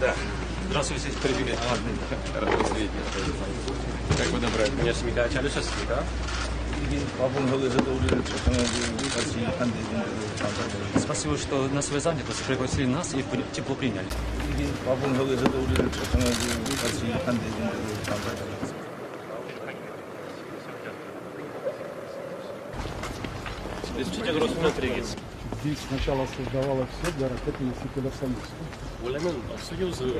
Да. Здравствуйте, привет. Как вы добрались? Меня смекает, а сейчас смекает. Спасибо, что нас вы заняты, пригласили нас и тепло приняли. Здесь сначала создавала все для ракетного института Союза.